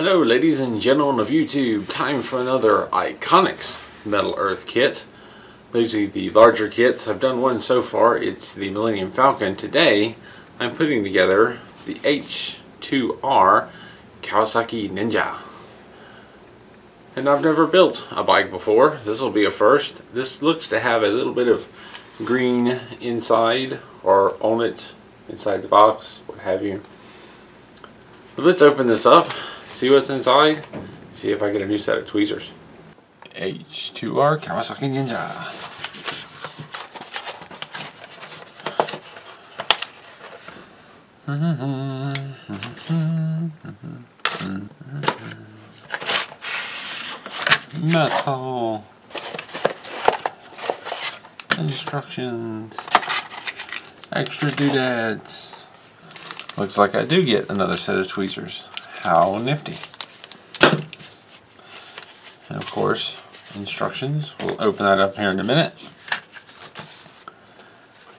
Hello ladies and gentlemen of YouTube, time for another Iconix Metal Earth kit. Those are the larger kits. I've done one so far, it's the Millennium Falcon. Today I'm putting together the H2R Kawasaki Ninja. And I've never built a bike before. This will be a first. This looks to have a little bit of green inside or on it, inside the box, what have you. But let's open this up, see what's inside, see if I get a new set of tweezers. H2R Kawasaki Ninja. Metal instructions, extra doodads. Looks like I do get another set of tweezers. How nifty. And of course, instructions. We'll open that up here in a minute.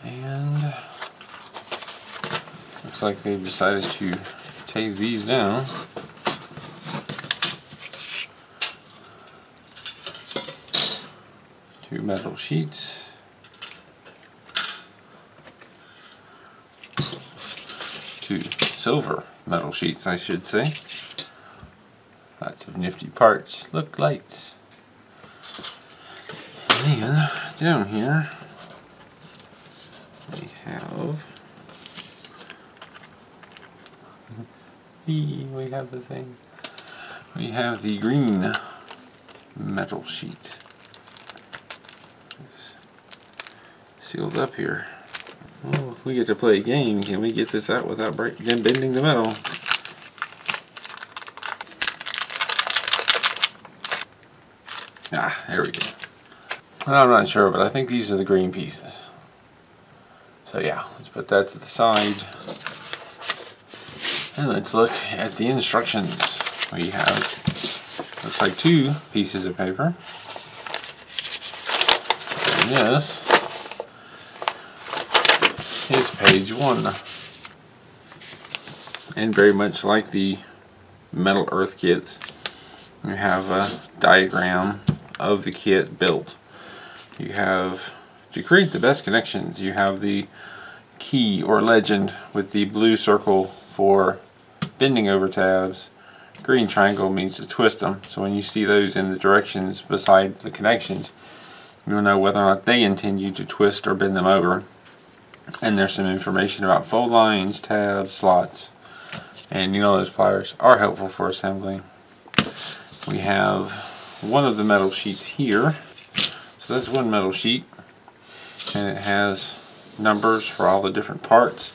And looks like they've decided to tape these down. Two metal sheets. Silver metal sheets, I should say. Lots of nifty parts. Look, lights. And then down here we have We have the green metal sheet. It's sealed up here. Well, if we get to play a game, can we get this out without bending the metal? Ah, there we go. And I'm not sure, but I think these are the green pieces. So yeah, let's put that to the side. And let's look at the instructions. We have, looks like, two pieces of paper. And this is page one, and very much like the Metal Earth kits, you have a diagram of the kit built. You have to create the best connections. You have the key or legend with the blue circle for bending over tabs. Green triangle means to twist them, so when you see those in the directions beside the connections, you'll know whether or not they intend you to twist or bend them over. And there's some information about fold lines, tabs, slots, and you know those pliers are helpful for assembling. We have one of the metal sheets here. So that's one metal sheet, and it has numbers for all the different parts.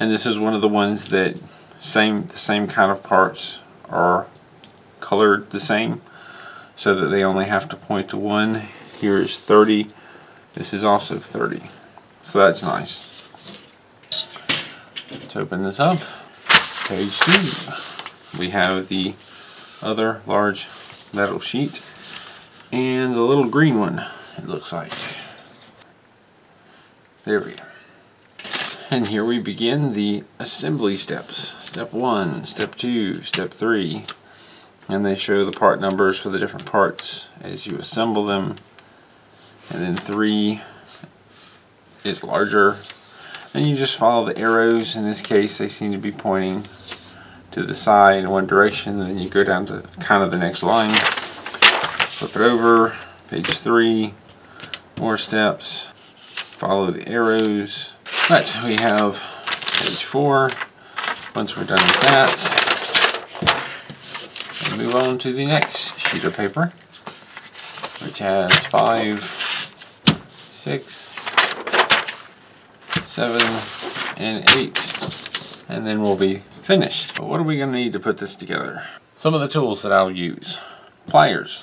And this is one of the ones that the same kind of parts are colored the same, so that they only have to point to one. Here is 30. This is also 30. So that's nice. Let's open this up. Page two. We have the other large metal sheet and the little green one, it looks like. There we go. And here we begin the assembly steps. Step one, step two, step three. And they show the part numbers for the different parts as you assemble them. And then three is larger, and you just follow the arrows. In this case, they seem to be pointing to the side in one direction, and then you go down to kind of the next line, flip it over, page three, more steps, follow the arrows. Right, so we have page four. Once we're done with that, we move on to the next sheet of paper, which has 5, 6, 7, and 8, and then we'll be finished. But what are we going to need to put this together? Some of the tools that I'll use. Pliers.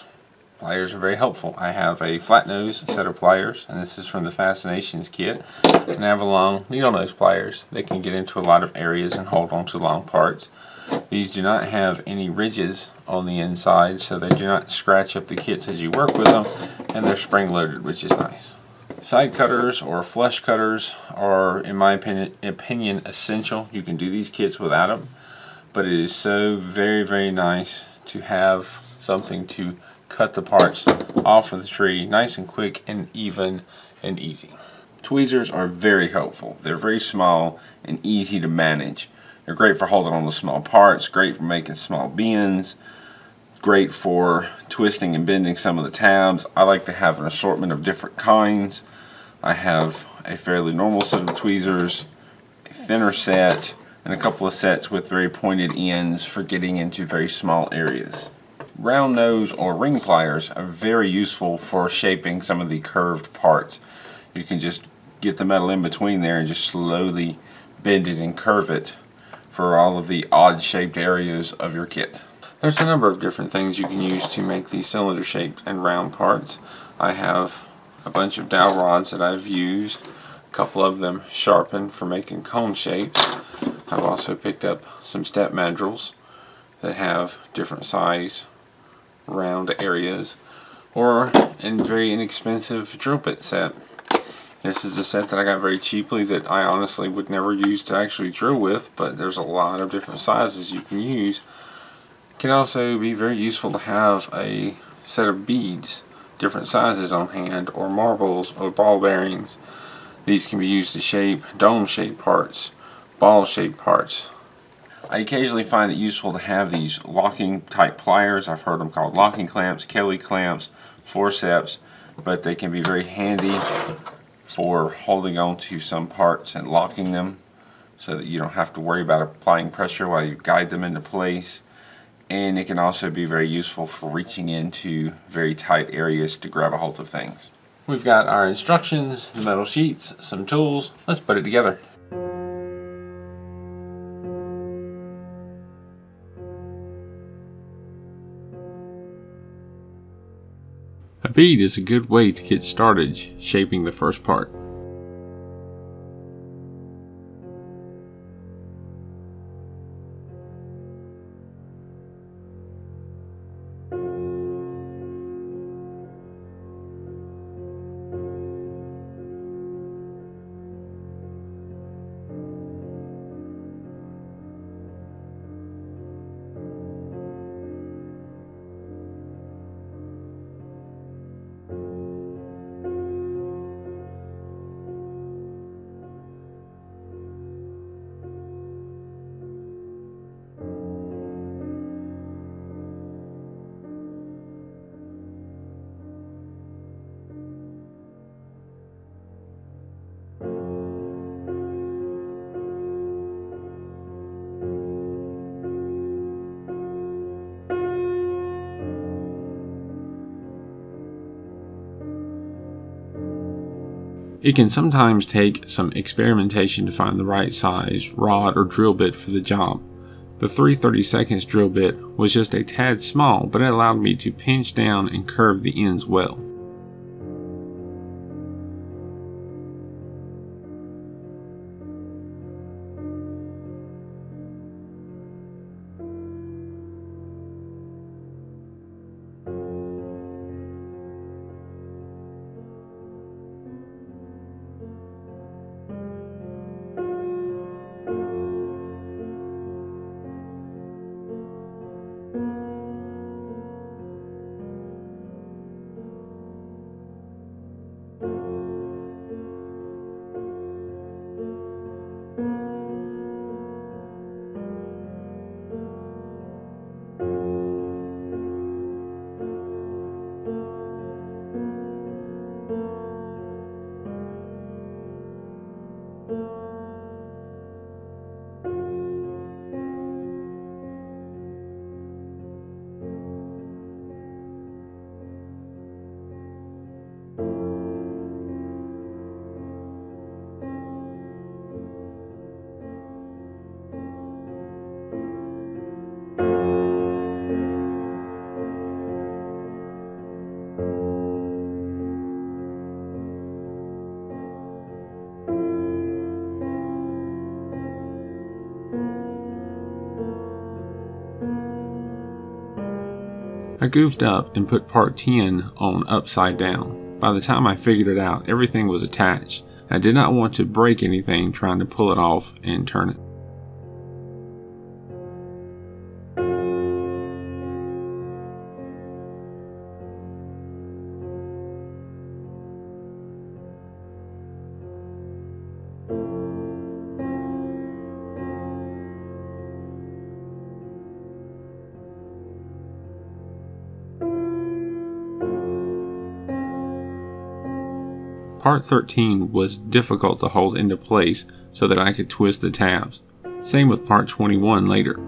Pliers are very helpful. I have a flat nose set of pliers, and this is from the Fascinations kit. And I have a long needle nose pliers. They can get into a lot of areas and hold on to long parts. These do not have any ridges on the inside, so they do not scratch up the kits as you work with them, and they're spring-loaded, which is nice. Side cutters or flush cutters are, in my opinion, essential. You can do these kits without them, but it is so very, very nice to have something to cut the parts off of the tree nice and quick and even and easy. Tweezers are very helpful. They're very small and easy to manage. They're great for holding on to small parts, great for making small bends, great for twisting and bending some of the tabs. I like to have an assortment of different kinds. I have a fairly normal set of tweezers, a thinner set, and a couple of sets with very pointed ends for getting into very small areas. Round nose or ring pliers are very useful for shaping some of the curved parts. You can just get the metal in between there and just slowly bend it and curve it for all of the odd shaped areas of your kit. There's a number of different things you can use to make these cylinder shaped and round parts. I have a bunch of dowel rods that I've used, a couple of them sharpened for making cone shapes. I've also picked up some step mandrels that have different size round areas, or a very inexpensive drill bit set. This is a set that I got very cheaply that I honestly would never use to actually drill with, but there's a lot of different sizes you can use. It can also be very useful to have a set of beads, different sizes on hand, or marbles or ball bearings. These can be used to shape dome-shaped parts, ball-shaped parts. I occasionally find it useful to have these locking type pliers. I've heard them called locking clamps, Kelly clamps, forceps, but they can be very handy for holding on to some parts and locking them so that you don't have to worry about applying pressure while you guide them into place. And it can also be very useful for reaching into very tight areas to grab a hold of things. We've got our instructions, the metal sheets, some tools. Let's put it together. A bead is a good way to get started shaping the first part. It can sometimes take some experimentation to find the right size rod or drill bit for the job. The 3/32 drill bit was just a tad small, but it allowed me to pinch down and curve the ends well. I goofed up and put part 10 on upside down. By the time I figured it out, everything was attached. I did not want to break anything trying to pull it off and turn it. Part 13 was difficult to hold into place so that I could twist the tabs. Same with part 21 later.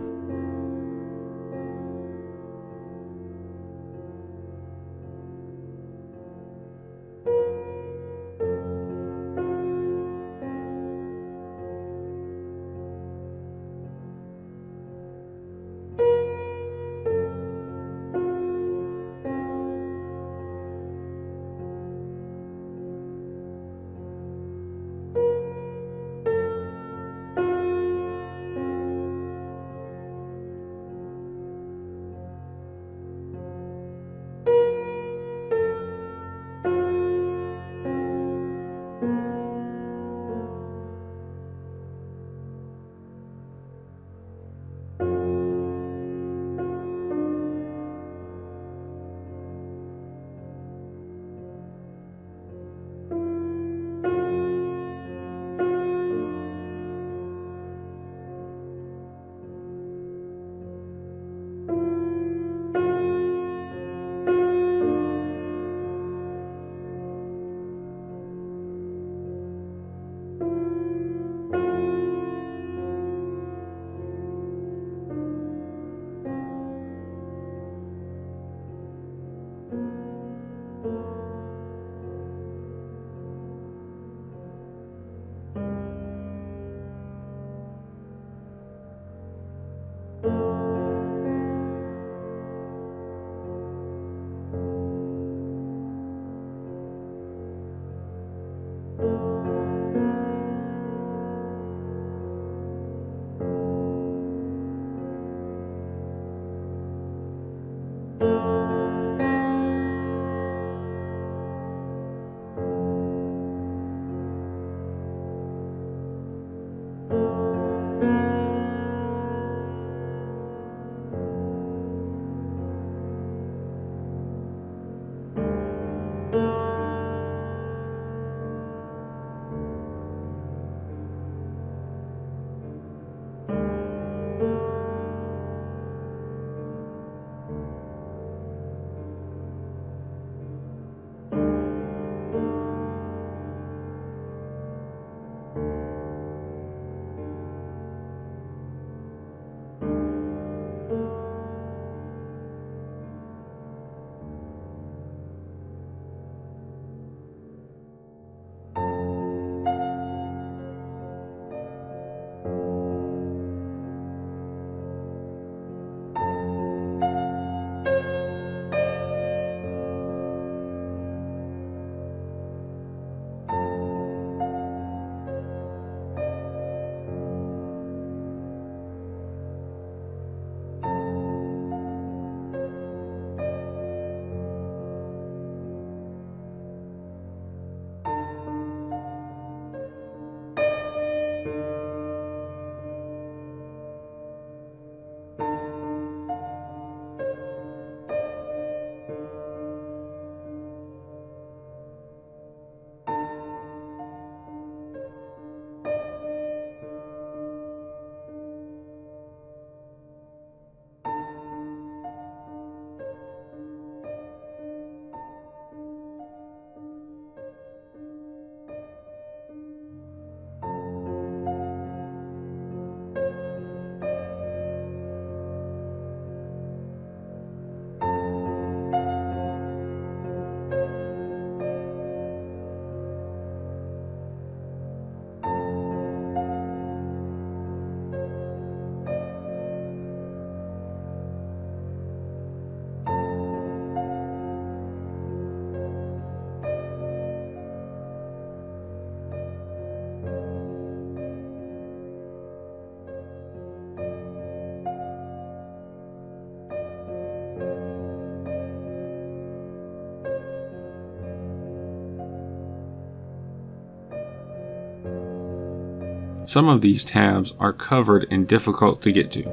Some of these tabs are covered and difficult to get to.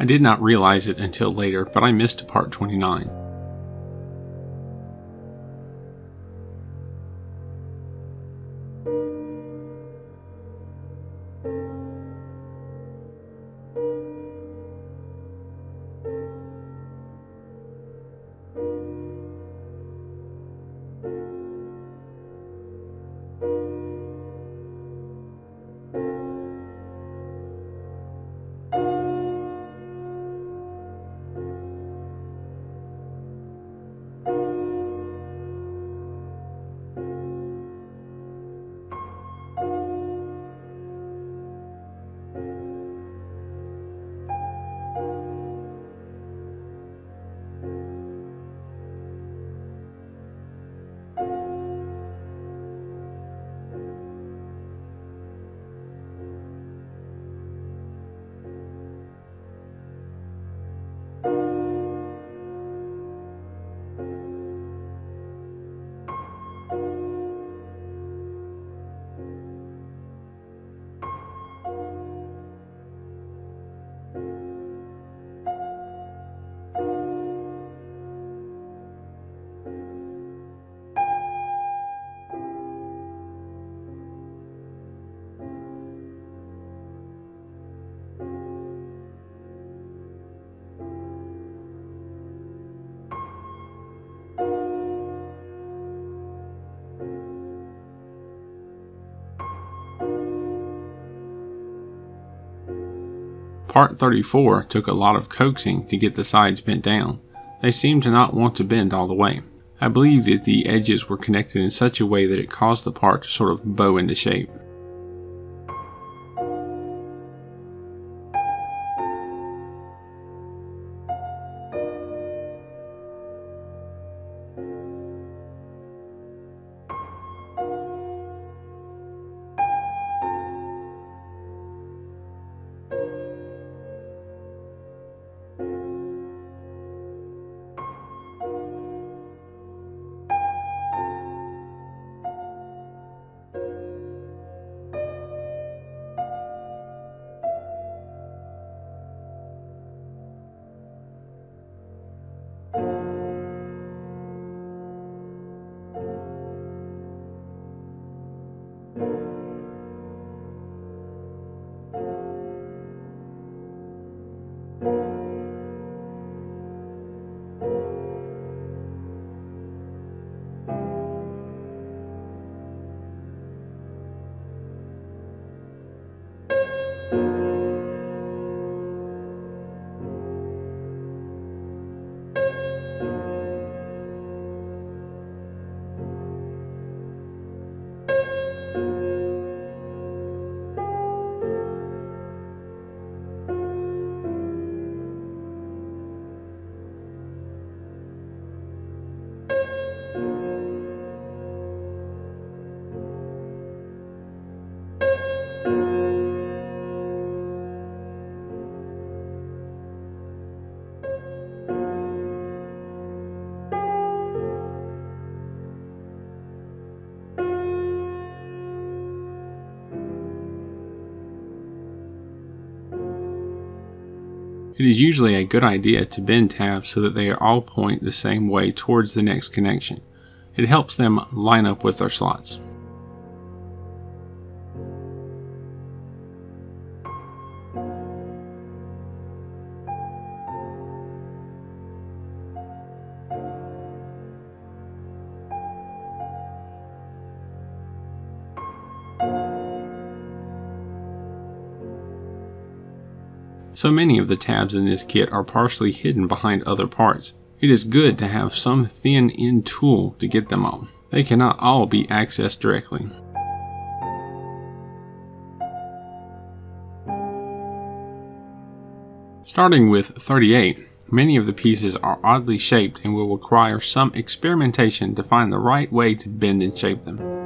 I did not realize it until later, but I missed part 29. Part 34 took a lot of coaxing to get the sides bent down. They seemed to not want to bend all the way. I believe that the edges were connected in such a way that it caused the part to sort of bow into shape. It is usually a good idea to bend tabs so that they all point the same way towards the next connection. It helps them line up with their slots. So many of the tabs in this kit are partially hidden behind other parts. It is good to have some thin end tool to get them on. They cannot all be accessed directly. Starting with 38, many of the pieces are oddly shaped and will require some experimentation to find the right way to bend and shape them.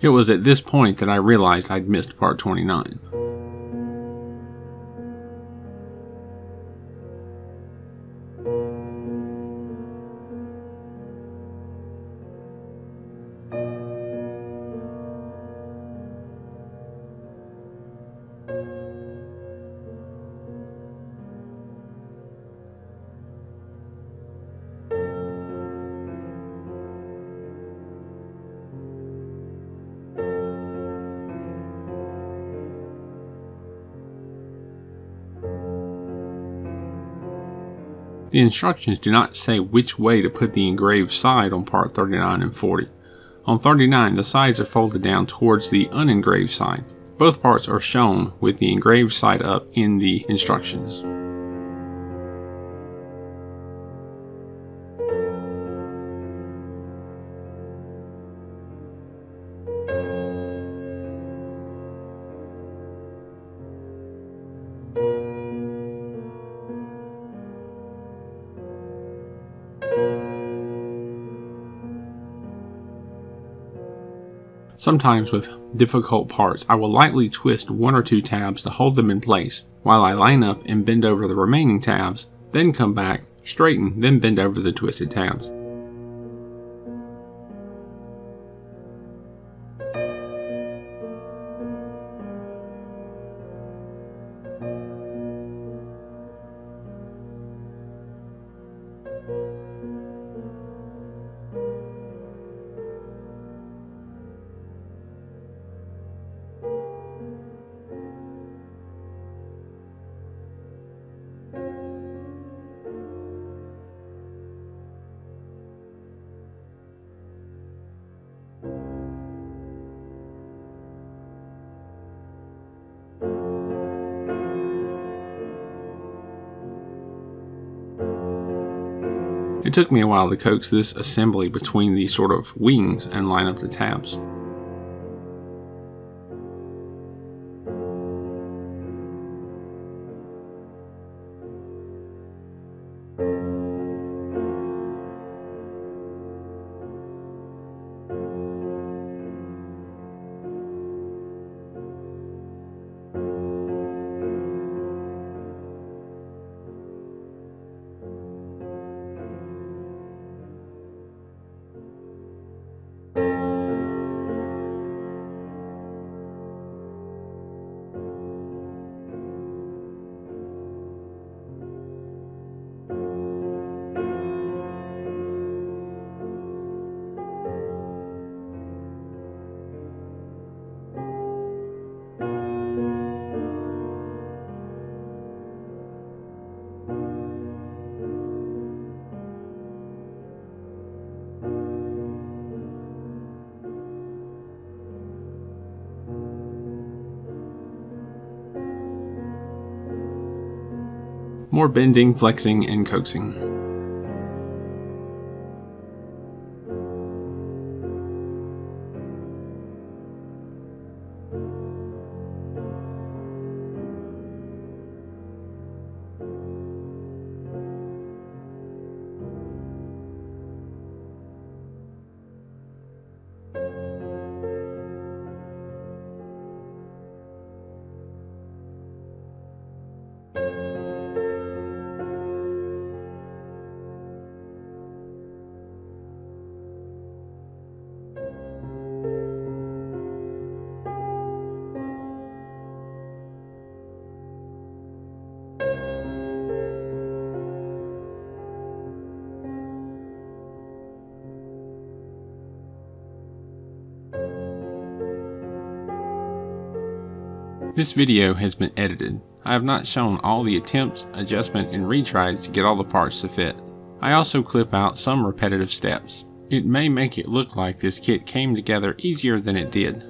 It was at this point that I realized I'd missed part 29. The instructions do not say which way to put the engraved side on part 39 and 40. On 39, the sides are folded down towards the unengraved side. Both parts are shown with the engraved side up in the instructions. Sometimes with difficult parts, I will lightly twist one or two tabs to hold them in place while I line up and bend over the remaining tabs, then come back, straighten, then bend over the twisted tabs. It took me a while to coax this assembly between these sort of wings and line up the tabs. More bending, flexing, and coaxing. This video has been edited. I have not shown all the attempts, adjustment, and retries to get all the parts to fit. I also clip out some repetitive steps. It may make it look like this kit came together easier than it did.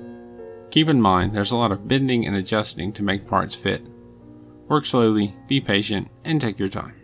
Keep in mind there's a lot of bending and adjusting to make parts fit. Work slowly, be patient, and take your time.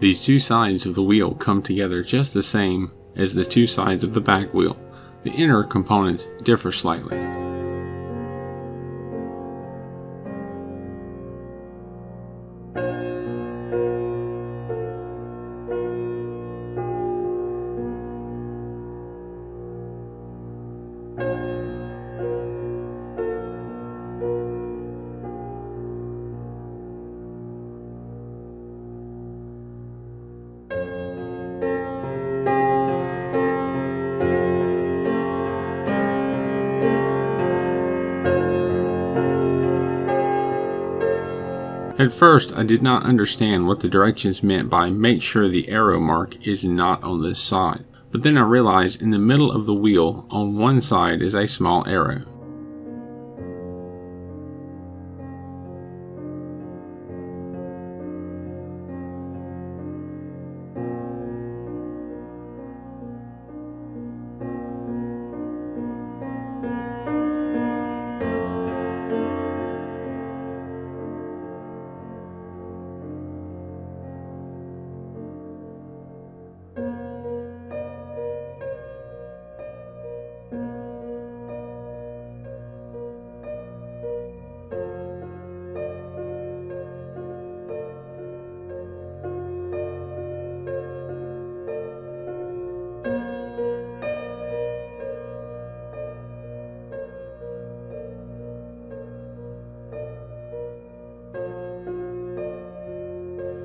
These two sides of the wheel come together just the same as the two sides of the back wheel. The inner components differ slightly. At first, I did not understand what the directions meant by make sure the arrow mark is not on this side, but then I realized in the middle of the wheel on one side is a small arrow.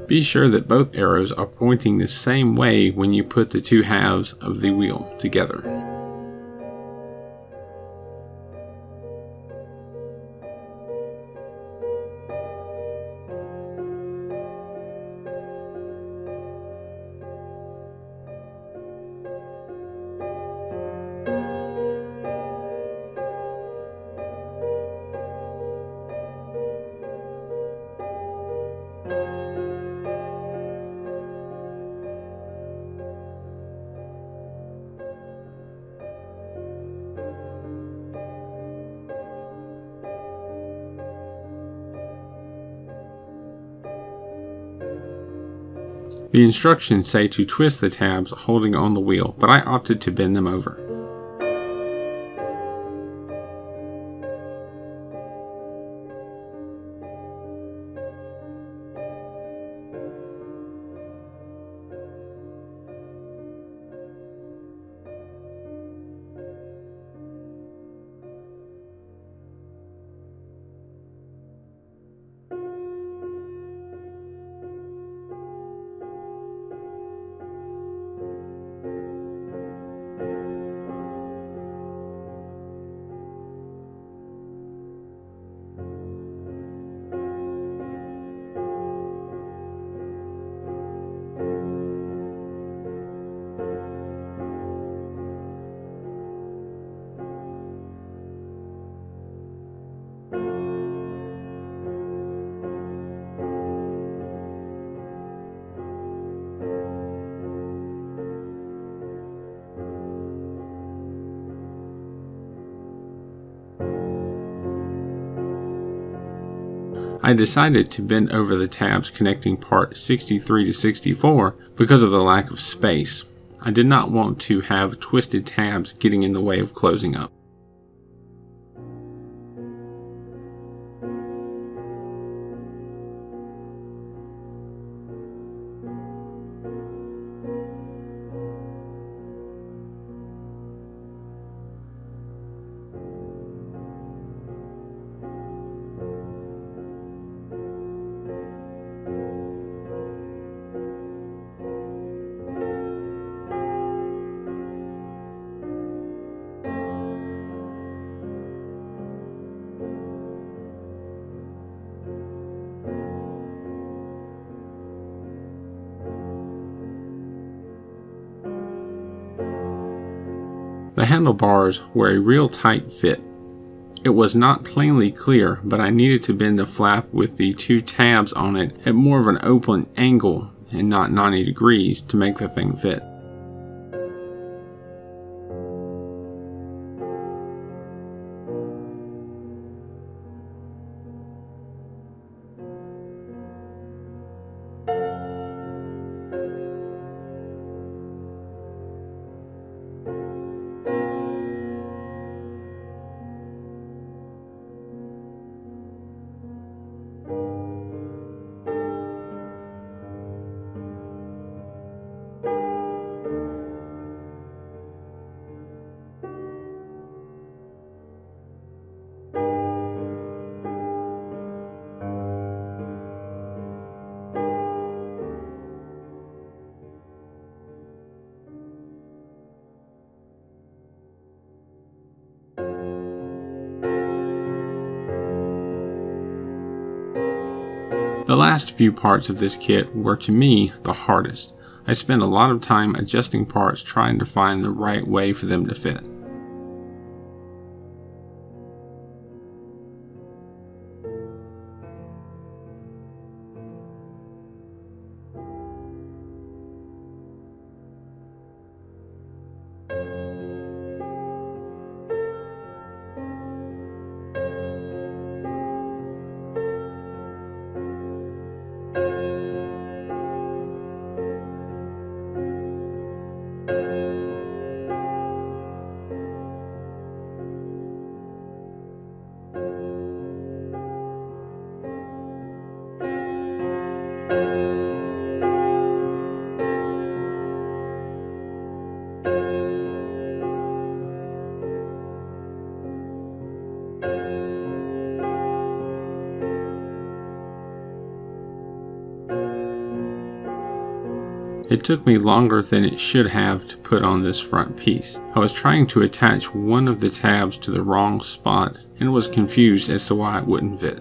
Be sure that both arrows are pointing the same way when you put the two halves of the wheel together. The instructions say to twist the tabs holding on the wheel, but I opted to bend them over. I decided to bend over the tabs connecting part 63 to 64 because of the lack of space. I did not want to have twisted tabs getting in the way of closing up. The handlebars were a real tight fit. It was not plainly clear, but I needed to bend the flap with the two tabs on it at more of an open angle and not 90 degrees to make the thing fit. The last few parts of this kit were, to me, the hardest. I spent a lot of time adjusting parts trying to find the right way for them to fit. It took me longer than it should have to put on this front piece. I was trying to attach one of the tabs to the wrong spot and was confused as to why it wouldn't fit.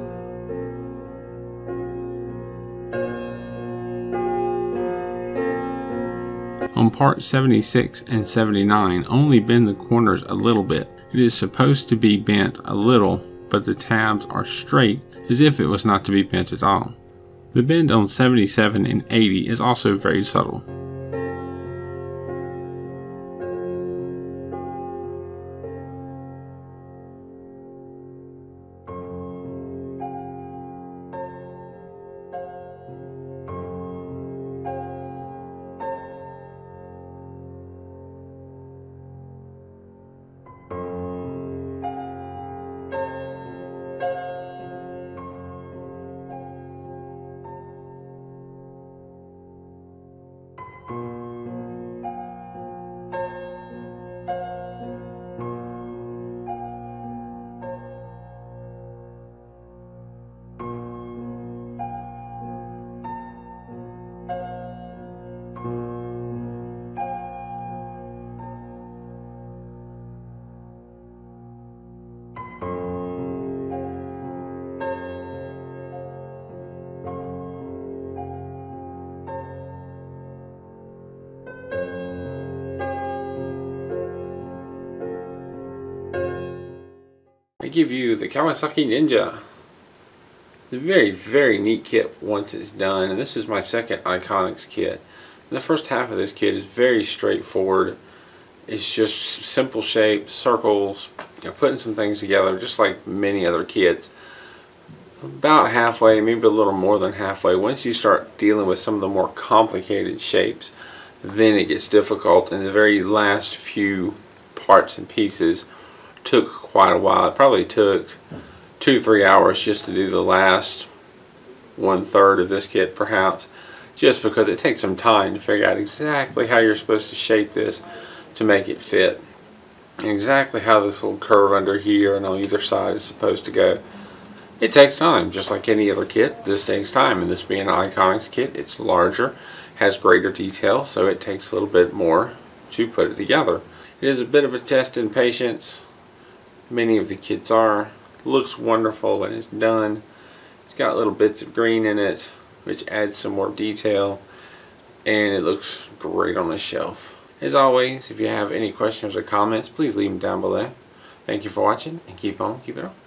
On part 76 and 79, only bend the corners a little bit. It is supposed to be bent a little, but the tabs are straight as if it was not to be bent at all. The bend on 77 and 80 is also very subtle. I give you the Kawasaki Ninja. It's a very, very neat kit once it's done, and this is my second Iconix kit. And the first half of this kit is very straightforward. It's just simple shapes, circles, you know, putting some things together, just like many other kits. About halfway, maybe a little more than halfway, once you start dealing with some of the more complicated shapes, then it gets difficult, and the very last few parts and pieces took quite a while. It probably took 2-3 hours just to do the last 1/3 of this kit, perhaps, just because it takes some time to figure out exactly how you're supposed to shape this to make it fit, exactly how this little curve under here and on either side is supposed to go. It takes time, just like any other kit. This takes time, and this being an Iconix kit, it's larger, has greater detail, so it takes a little bit more to put it together. It is a bit of a test in patience. Many of the kits are. Looks wonderful when it's done. It's got little bits of green in it, which adds some more detail, and it looks great on the shelf. As always, if you have any questions or comments, please leave them down below. Thank you for watching, and keep on keeping on.